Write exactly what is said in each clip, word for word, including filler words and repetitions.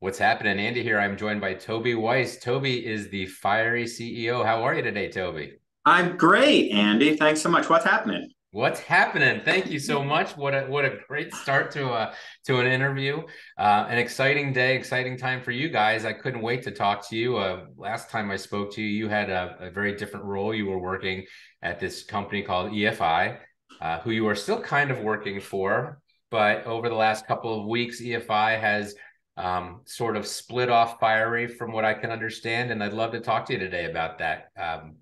What's happening? Andy here. I'm joined by Toby Weiss. Toby is the Fiery C E O. How are you today, Toby? I'm great, Andy. Thanks so much. What's happening? What's happening? Thank you so much. What a, what a great start to a, to an interview. Uh, an exciting day, exciting time for you guys. I couldn't wait to talk to you. Uh, last time I spoke to you, you had a, a very different role. You were working at this company called E F I, uh, who you are still kind of working for. But over the last couple of weeks, E F I has Um, sort of split off Fiery from what I can understand. And I'd love to talk to you today about that. Um,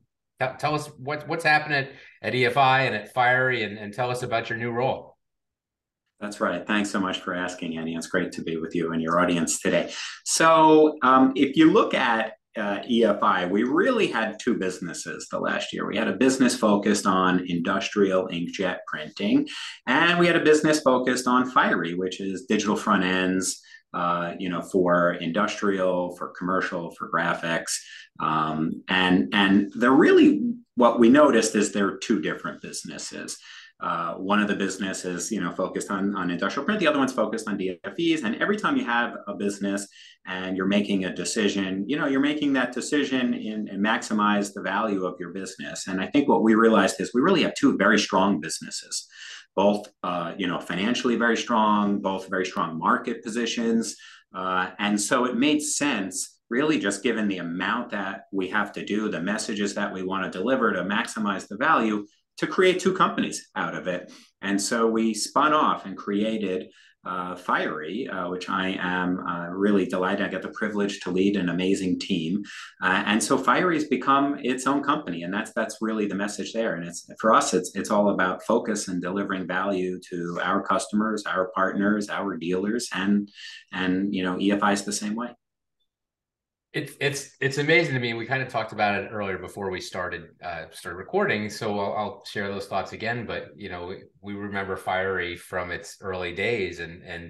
tell us what, what's happening at, at E F I and at Fiery, and, and tell us about your new role. That's right. Thanks so much for asking, Andy. It's great to be with you and your audience today. So um, if you look at uh, E F I, we really had two businesses the last year. We had a business focused on industrial inkjet printing, and we had a business focused on Fiery, which is digital front ends, Uh, you know, for industrial, for commercial, for graphics. Um, and, and they're really, what we noticed is they're two different businesses. Uh, one of the businesses, you know, focused on, on industrial print, the other one's focused on D F Es. And every time you have a business and you're making a decision, you know, you're making that decision in, and maximize the value of your business. And I think what we realized is we really have two very strong businesses. Both, uh, you know, financially very strong, both very strong market positions. Uh, and so it made sense, really, just given the amount that we have to do, the messages that we want to deliver to maximize the value, to create two companies out of it. And so we spun off and created Uh, Fiery, uh, which I am uh, really delighted. I get the privilege to lead an amazing team. Uh, and so Fiery has become its own company. And that's that's really the message there. And it's for us, it's it's all about focus and delivering value to our customers, our partners, our dealers, and and you know, E F I is the same way. It's it's it's amazing to me. We kind of talked about it earlier before we started uh, started recording, so I'll, I'll share those thoughts again. But you know, we, we remember Fiery from its early days, and and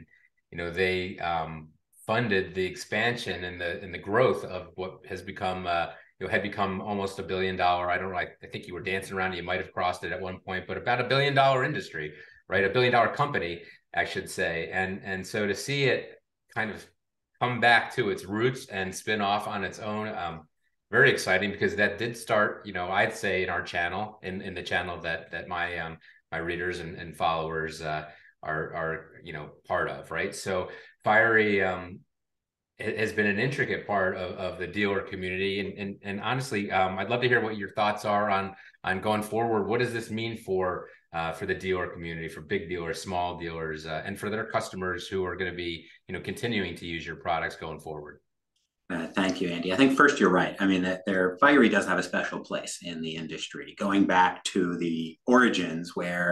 you know, they um, funded the expansion and the and the growth of what has become uh, you know, had become almost a billion dollar. I don't know. I, I think you were dancing around. You might have crossed it at one point, but about a billion dollar industry, right? A billion dollar company, I should say. And and so to see it kind of come back to its roots and spin off on its own. Um, very exciting, because that did start, you know, I'd say in our channel, in, in the channel that that my um, my readers and, and followers uh, are, are, you know, part of, right? So Fiery um, has been an intricate part of, of the dealer community. And and, and honestly, um, I'd love to hear what your thoughts are on, on going forward. What does this mean for, Uh, for the dealer community, for big dealers, small dealers, uh, and for their customers who are going to be, you know, continuing to use your products going forward? Uh, thank you, Andy. I think first you're right. I mean, that their Fiery does have a special place in the industry, going back to the origins where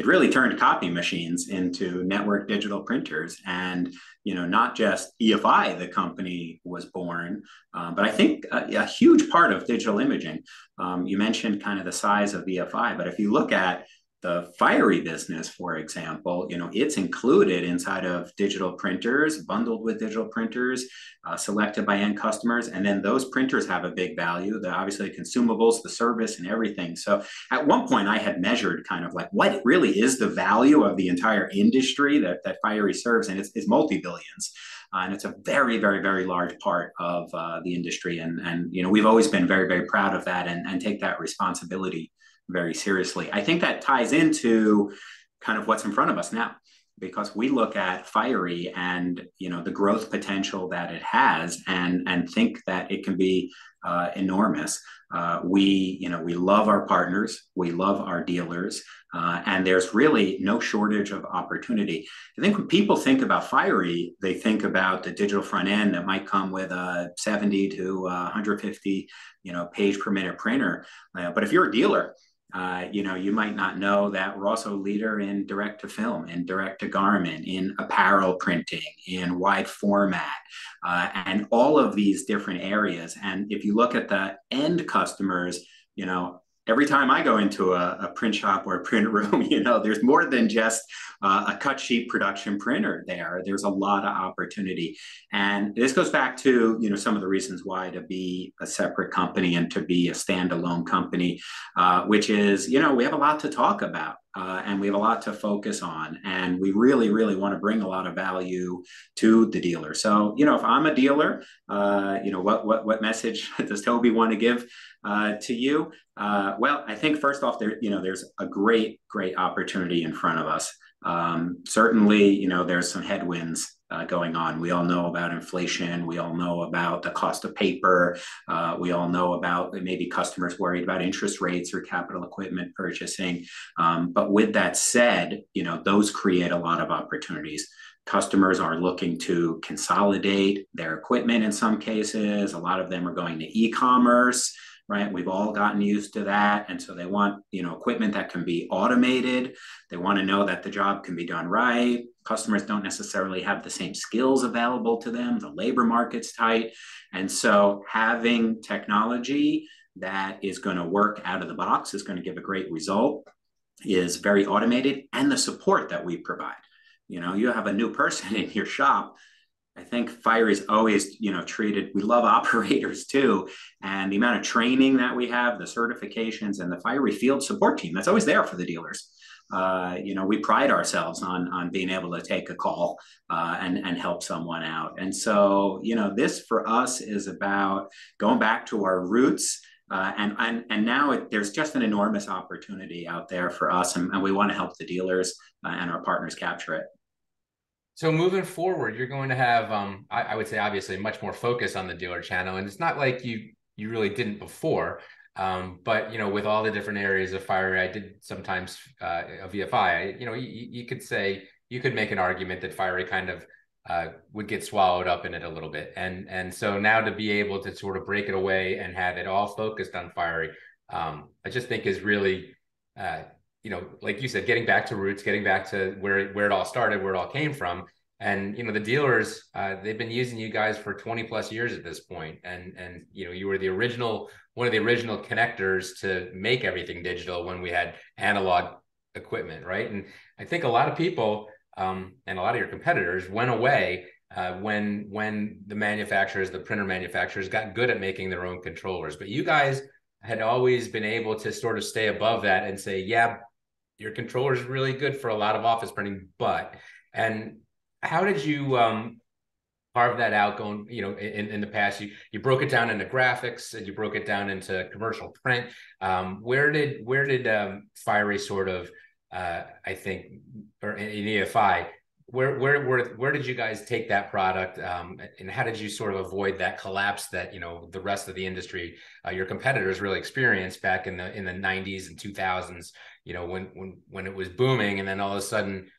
it really turned copy machines into network digital printers. And, you know, not just E F I, the company was born, uh, but I think a, a huge part of digital imaging. Um, you mentioned kind of the size of E F I, but if you look at the Fiery business, for example, you know, it's included inside of digital printers, bundled with digital printers, uh, selected by end customers. And then those printers have a big value, the obviously consumables, the service and everything. So at one point I had measured kind of like what really is the value of the entire industry that, that Fiery serves, and it's, it's multi-billions. Uh, and it's a very, very, very large part of uh, the industry. And, and, you know, we've always been very, very proud of that and, and take that responsibility very seriously. I think that ties into kind of what's in front of us now, because we look at Fiery and, you know, the growth potential that it has, and, and think that it can be uh, enormous. Uh, we, you know, we love our partners, we love our dealers, uh, and there's really no shortage of opportunity. I think when people think about Fiery, they think about the digital front end that might come with a seventy to one hundred fifty, you know, page per minute printer. Uh, but if you're a dealer, Uh, you know, you might not know that we're also a leader in direct to film, in direct to garment, in apparel printing, in wide format, uh, and all of these different areas. And if you look at the end customers, you know, every time I go into a, a print shop or a print room, you know, there's more than just uh, a cut sheet production printer there. There's a lot of opportunity. And this goes back to, you know, some of the reasons why to be a separate company and to be a standalone company, uh, which is, you know, we have a lot to talk about. Uh, and we have a lot to focus on, and we really, really want to bring a lot of value to the dealer. So, you know, if I'm a dealer, uh, you know, what what what message does Toby want to give uh, to you? Uh, well, I think first off, there, you know, there's a great, great opportunity in front of us. Um, certainly, you know, there's some headwinds Uh, going on. We all know about inflation. We all know about the cost of paper. Uh, we all know about maybe customers worried about interest rates or capital equipment purchasing. Um, but with that said, you know, those create a lot of opportunities. Customers are looking to consolidate their equipment in some cases. A lot of them are going to e-commerce, right? We've all gotten used to that. And so they want, you know, equipment that can be automated. They want to know that the job can be done right. Customers don't necessarily have the same skills available to them. The labor market's tight. And so having technology that is going to work out of the box, is going to give a great result, is very automated. And the support that we provide, you know, you have a new person in your shop. I think Fiery is always, you know, treated, we love operators too. And the amount of training that we have, the certifications, and the Fiery field support team that's always there for the dealers. Uh, you know, we pride ourselves on, on being able to take a call uh, and, and help someone out. And so, you know, this for us is about going back to our roots. Uh, and, and, and now it, there's just an enormous opportunity out there for us. And, and we want to help the dealers uh, and our partners capture it. So moving forward, you're going to have, um, I, I would say, obviously much more focus on the dealer channel. And it's not like you you really didn't before. Um, but, you know, with all the different areas of Fiery, I did sometimes uh, of E F I, I, you know, you, you could say, you could make an argument that Fiery kind of uh, would get swallowed up in it a little bit. And and so now to be able to sort of break it away and have it all focused on Fiery, um, I just think is really, uh, you know, like you said, getting back to roots, getting back to where, where it all started, where it all came from. And, you know, the dealers, uh, they've been using you guys for twenty plus years at this point. And, and, you know, you were the original, one of the original connectors to make everything digital when we had analog equipment, right? And I think a lot of people um, and a lot of your competitors went away uh, when, when the manufacturers, the printer manufacturers got good at making their own controllers. But you guys had always been able to sort of stay above that and say, yeah, your controller is really good for a lot of office printing, but, and, how did you um, carve that out going, you know, in, in the past? You, you broke it down into graphics and you broke it down into commercial print. Um, where did where did um, Fiery sort of, uh, I think, or in, in E F I, where, where where where did you guys take that product um, and how did you sort of avoid that collapse that, you know, the rest of the industry, uh, your competitors really experienced back in the in the nineties and two thousands, you know, when when when it was booming and then all of a sudden,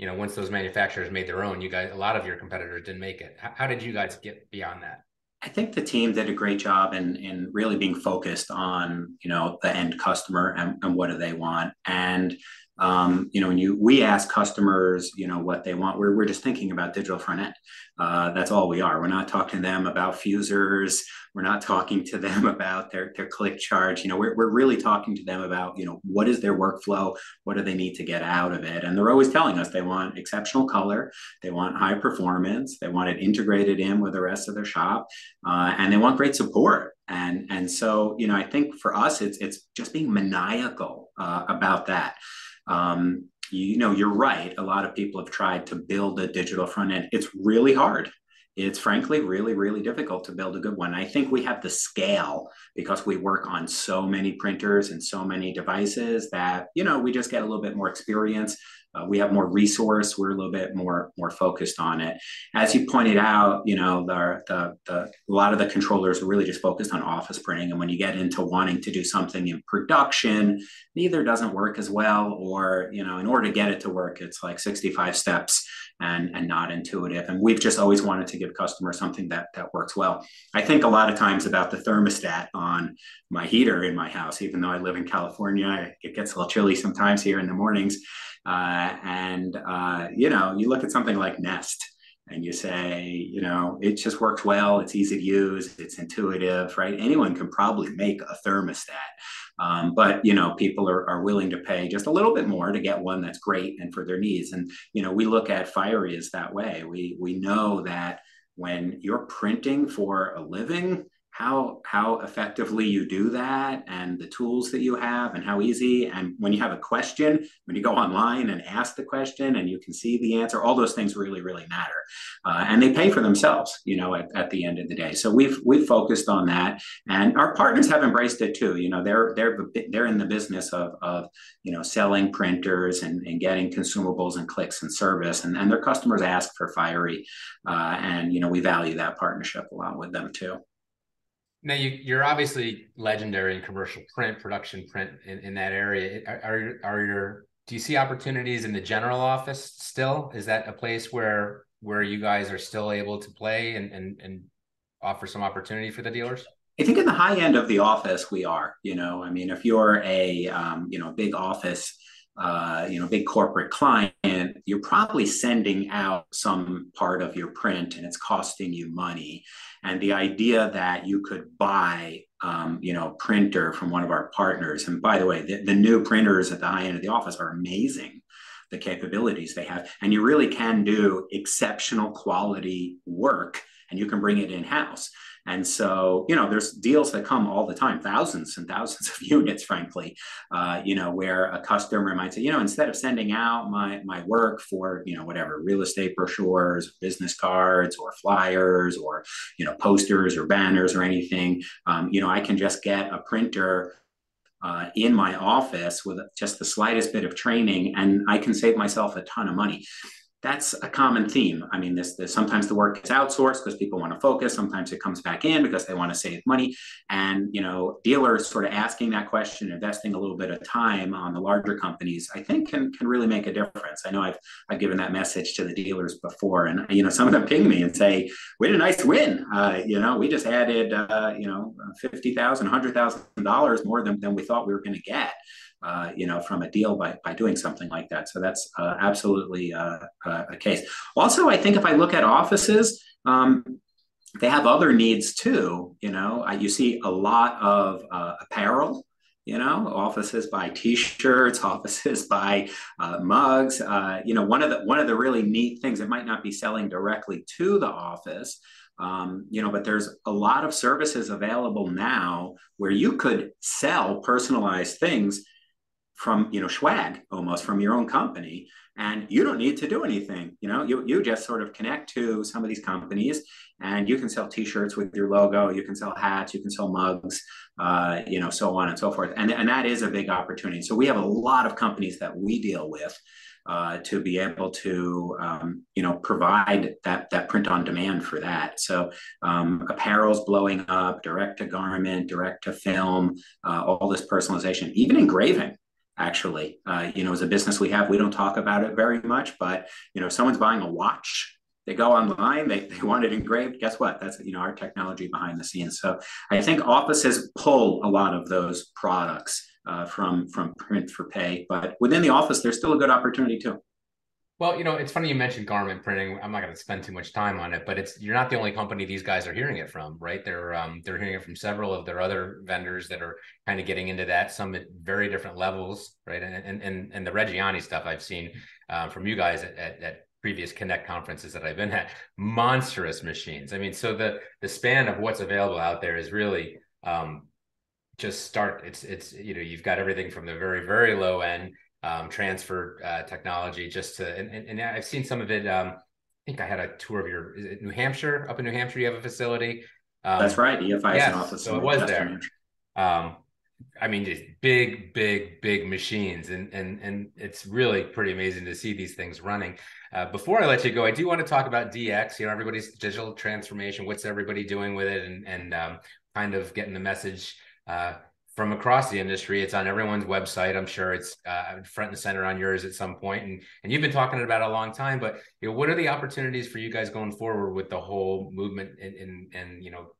you know, once those manufacturers made their own, you guys, a lot of your competitors didn't make it. How, how did you guys get beyond that? I think the team did a great job in, in really being focused on, you know, the end customer and, and what do they want. And, um, you know, when you, we ask customers, you know, what they want, we're, we're just thinking about digital front end. Uh, that's all we are. We're not talking to them about fusers. We're not talking to them about their, their click charge. You know, we're, we're really talking to them about, you know, what is their workflow? What do they need to get out of it? And they're always telling us they want exceptional color. They want high performance. They want it integrated in with the rest of their shop. Uh, and they want great support. And, and so, you know, I think for us, it's, it's just being maniacal uh, about that. Um, you know, you're right. A lot of people have tried to build a digital front end. It's really hard. It's frankly really, really difficult to build a good one. I think we have the scale because we work on so many printers and so many devices that, you know, we just get a little bit more experience. Uh, we have more resource. We're a little bit more, more focused on it. As you pointed out, you know, the, the, the, a lot of the controllers are really just focused on office printing. And when you get into wanting to do something in production, it either doesn't work as well, or, you know, in order to get it to work, it's like sixty-five steps. And, and not intuitive. And we've just always wanted to give customers something that, that works well. I think a lot of times about the thermostat on my heater in my house, even though I live in California, it gets a little chilly sometimes here in the mornings. Uh, and, uh, you know, you look at something like Nest and you say, you know, it just works well. It's easy to use. It's intuitive, right? Anyone can probably make a thermostat. Um, but, you know, people are, are willing to pay just a little bit more to get one that's great and for their needs. And, you know, we look at Fiery as that way. We, we know that when you're printing for a living, how how effectively you do that and the tools that you have and how easy. And when you have a question, when you go online and ask the question and you can see the answer, all those things really, really matter. Uh, and they pay for themselves, you know, at, at the end of the day. So we've we've focused on that. And our partners have embraced it too. You know, they're they're they're in the business of of you know selling printers and, and getting consumables and clicks and service. And, and their customers ask for Fiery. Uh, and you know, we value that partnership a lot with them too. Now, you, you're obviously legendary in commercial print, production print in, in that area. Are, are, are your, do you see opportunities in the general office still? Is that a place where where you guys are still able to play and, and, and offer some opportunity for the dealers? I think in the high end of the office, we are. You know, I mean, if you're a, um, you know, big office, Uh, you know, big corporate client, you're probably sending out some part of your print and it's costing you money. And the idea that you could buy, um, you know, printer from one of our partners. And by the way, the, the new printers at the high end of the office are amazing, the capabilities they have. And you really can do exceptional quality work and you can bring it in-house. And so, you know, there's deals that come all the time, thousands and thousands of units, frankly, uh, you know, where a customer might say, you know, instead of sending out my, my work for, you know, whatever, real estate brochures, business cards or flyers or, you know, posters or banners or anything, um, you know, I can just get a printer Uh, in my office with just the slightest bit of training, and I can save myself a ton of money. That's a common theme. I mean, this, this sometimes the work is outsourced because people want to focus. Sometimes it comes back in because they want to save money. And, you know, dealers sort of asking that question, investing a little bit of time on the larger companies, I think can can really make a difference. I know I've I've given that message to the dealers before, and you know, some of them ping me and say, "We had a nice win. Uh, you know, we just added, uh, you know, fifty thousand, hundred thousand dollars more than than we thought we were going to get." Uh, you know, from a deal by, by doing something like that. So that's uh, absolutely uh, uh, a case. Also, I think if I look at offices, um, they have other needs too. You know, uh, you see a lot of uh, apparel. You know, offices buy T-shirts, offices buy uh, mugs. Uh, you know, one of the one of the really neat things, it might not be selling directly to the office. Um, you know, but there's a lot of services available now where you could sell personalized things from, you know, swag almost from your own company, and you don't need to do anything. You know, you, you just sort of connect to some of these companies and you can sell T-shirts with your logo, you can sell hats, you can sell mugs, uh, you know, so on and so forth. And, and that is a big opportunity. So we have a lot of companies that we deal with uh, to be able to, um, you know, provide that, that print on demand for that. So um, apparel's blowing up, direct to garment, direct to film, uh, all this personalization, even engraving. Actually, uh, you know, as a business we have, we don't talk about it very much, but, you know, if someone's buying a watch, they go online, they, they want it engraved, guess what? That's, you know, our technology behind the scenes. So I think offices pull a lot of those products uh, from, from print for pay, but within the office, there's still a good opportunity too. Well, you know, it's funny you mentioned garment printing. I'm not going to spend too much time on it, but it's you're not the only company these guys are hearing it from, right? They're um, they're hearing it from several of their other vendors that are kind of getting into that, some at very different levels, right? And and and the Reggiani stuff I've seen uh, from you guys at, at at previous Connect conferences that I've been at, monstrous machines. I mean, so the the span of what's available out there is really um, just start. It's it's you know you've got everything from the very very low end. Um, transfer uh, technology just to, and, and, and I've seen some of it. Um, I think I had a tour of your, is it New Hampshire? Up in New Hampshire, you have a facility. Um, That's right. E F I yes, is an office. So it was there. Um, I mean, just big, big, big machines. And, and, and it's really pretty amazing to see these things running. Uh, before I let you go, I do want to talk about D X, you know, everybody's digital transformation. What's everybody doing with it? And, and um, kind of getting the message uh, from across the industry. It's on everyone's website. I'm sure it's uh, front and center on yours at some point. And, and you've been talking about it a long time, but you know, what are the opportunities for you guys going forward with the whole movement in, in, in you know,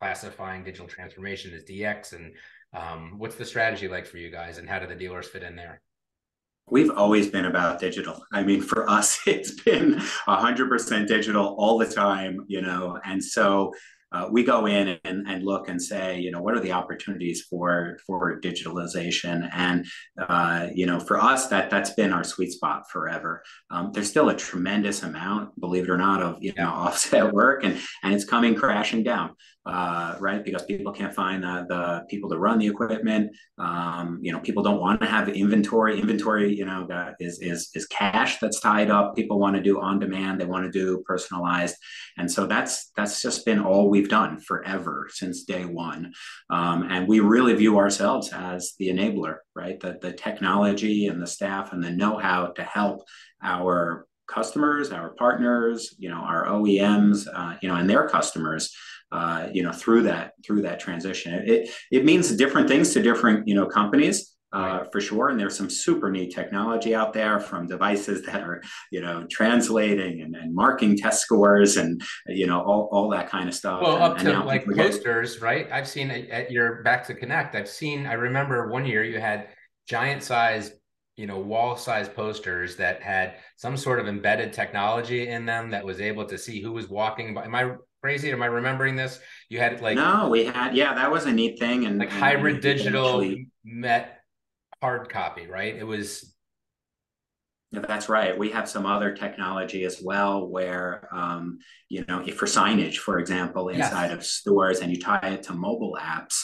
classifying digital transformation as D X? And um, what's the strategy like for you guys and how do the dealers fit in there? We've always been about digital. I mean, for us, it's been one hundred percent digital all the time, you know, and so Uh, we go in and, and look and say, you know, what are the opportunities for for digitalization? And, uh, you know, for us, that that's been our sweet spot forever. Um, there's still a tremendous amount, believe it or not, of, you know, offset work, and, and it's coming crashing down. Uh, right. Because people can't find the, the people to run the equipment. Um, you know, people don't want to have inventory. Inventory, you know, uh, is, is, is cash that's tied up. People want to do on demand. They want to do personalized. And so that's, that's just been all we've done forever since day one. Um, and we really view ourselves as the enabler, right? The, the technology and the staff and the know-how to help our customers, our partners, you know, our O E Ms, uh, you know, and their customers, Uh, you know, through that through that transition. It it means different things to different, you know, companies, uh, right. for sure. And there's some super neat technology out there, from devices that are, you know, translating and, and marking test scores and, you know, all, all that kind of stuff. Well, and, up and to like posters, get... right? I've seen at your Back to Connect, I've seen, I remember one year you had giant size, you know, wall size posters that had some sort of embedded technology in them that was able to see who was walking by. Am I crazy? Am I remembering this? You had like no, we had yeah, that was a neat thing, and like and hybrid digital actually met hard copy, right? It was. That's right. We have some other technology as well, where um, you know, for signage, for example, inside yes. of stores, and you tie it to mobile apps,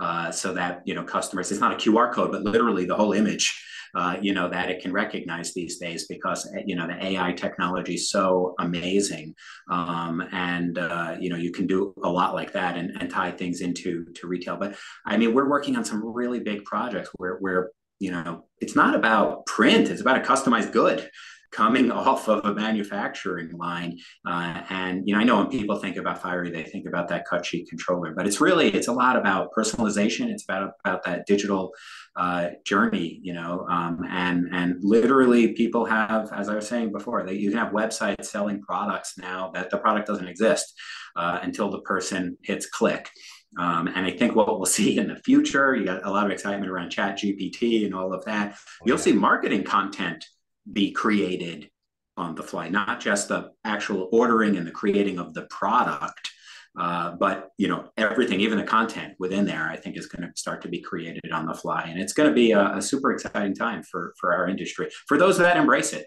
uh, so that, you know, customers. It's not a Q R code, but literally the whole image. Uh, you know, that it can recognize these days, because, you know, the A I technology is so amazing. Um, and, uh, you know, you can do a lot like that and, and tie things into to retail. But I mean, we're working on some really big projects where, where, you know, it's not about print, it's about a customized good coming off of a manufacturing line. Uh, and, you know, I know when people think about Fiery, they think about that cut sheet controller, but it's really, it's a lot about personalization. It's about, about that digital uh, journey, you know, um, and, and literally people have, as I was saying before, they, you can have websites selling products now that the product doesn't exist uh, until the person hits click. Um, and I think what we'll see in the future, you got a lot of excitement around Chat G P T and all of that. You'll see marketing content be created on the fly, not just the actual ordering and the creating of the product, uh, but, you know, everything, even the content within there, I think is going to start to be created on the fly. And it's going to be a, a super exciting time for, for our industry, for those that embrace it.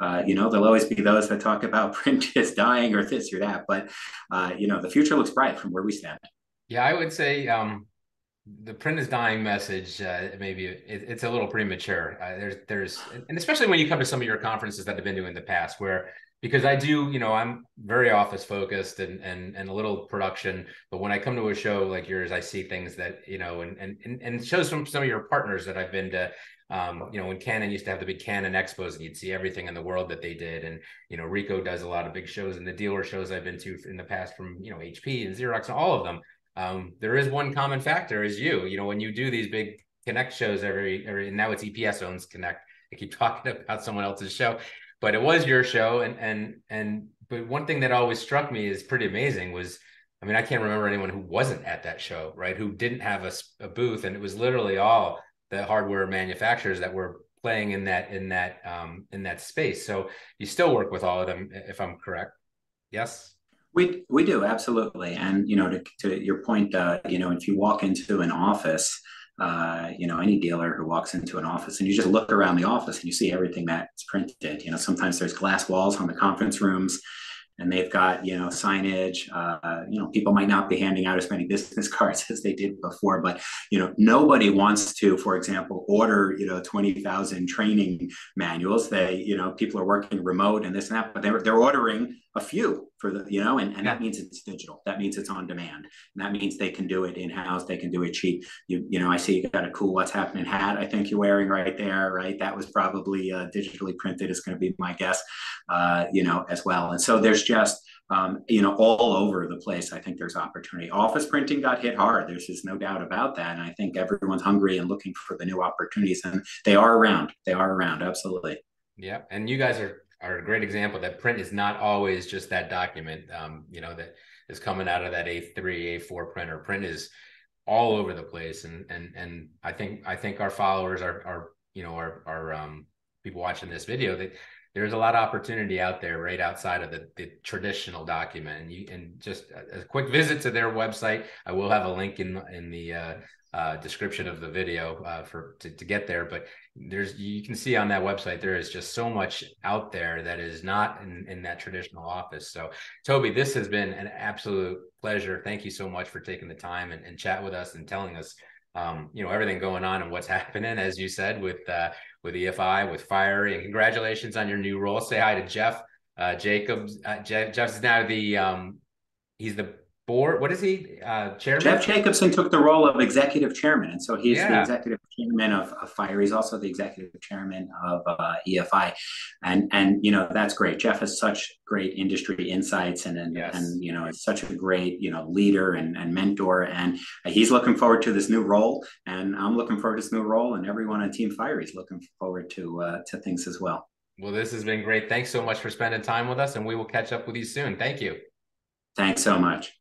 Uh, you know, there'll always be those that talk about print is dying or this or that, but, uh, you know, the future looks bright from where we stand. Yeah, I would say, um, the print is dying message, uh, maybe it, it's a little premature. Uh, there's, there's, and especially when you come to some of your conferences that I've been to in the past, where, because I do, you know, I'm very office focused and, and, and a little production, but when I come to a show like yours, I see things that, you know, and, and, and shows from some of your partners that I've been to, um, you know, when Canon used to have the big Canon expos and you'd see everything in the world that they did. And, you know, Ricoh does a lot of big shows, and the dealer shows I've been to in the past from, you know, H P and Xerox and all of them. Um, there is one common factor is you, you know, when you do these big Connect shows every, every, and now it's E P S owns Connect. I keep talking about someone else's show, but it was your show. And, and, and, but one thing that always struck me is pretty amazing was, I mean, I can't remember anyone who wasn't at that show, right? Who didn't have a, a booth, and it was literally all the hardware manufacturers that were playing in that, in that, um, in that space. So you still work with all of them, if I'm correct. Yes. We, we do, absolutely. And, you know, to, to your point, uh, you know, if you walk into an office, uh, you know, any dealer who walks into an office and you just look around the office and you see everything that's printed, you know, sometimes there's glass walls on the conference rooms and they've got, you know, signage, uh, you know, people might not be handing out as many business cards as they did before, but, you know, nobody wants to, for example, order, you know, twenty thousand training manuals. They, you know, people are working remote and this and that, but they're, they're ordering a few for the, you know, and, and that means it's digital. That means it's on demand. And that means they can do it in-house. They can do it cheap. You, you know, I see you got a cool What's Happening hat, I think you're wearing right there, right? That was probably uh, digitally printed, is going to be my guess, uh, you know, as well. And so there's just, um, you know, all over the place, I think there's opportunity. Office printing got hit hard. There's just no doubt about that. And I think everyone's hungry and looking for the new opportunities, and they are around. They are around. Absolutely. Yeah. And you guys are are a great example that print is not always just that document, um, you know, that is coming out of that A three, A four printer. Print is all over the place. And, and, and I think, I think our followers are, are, you know, our, our, um, people watching this video, that there's a lot of opportunity out there right outside of the, the traditional document. And you and just a, a quick visit to their website. I will have a link in in the uh, uh, description of the video uh, for to, to get there. But there's you can see on that website there is just so much out there that is not in, in that traditional office. So Toby, this has been an absolute pleasure. Thank you so much for taking the time and, and chat with us and telling us Um, you know, everything going on and what's happening, as you said, with uh, with E F I, with Fiery, and congratulations on your new role. Say hi to Jeff uh, Jacobs. Uh, Jeff, Jeff is now the um, he's the board. What is he? Uh, chairman. Jeff Jacobson took the role of executive chairman, and so he's yeah. the executive chairman of, of Fiery. He's also the executive chairman of uh, E F I, and and you know that's great. Jeff has such great industry insights, and and, yes. and you know is such a great you know leader and, and mentor, and he's looking forward to this new role, and I'm looking forward to this new role, and everyone on Team Fiery is looking forward to uh, to things as well. Well, this has been great. Thanks so much for spending time with us, and we will catch up with you soon. Thank you. Thanks so much.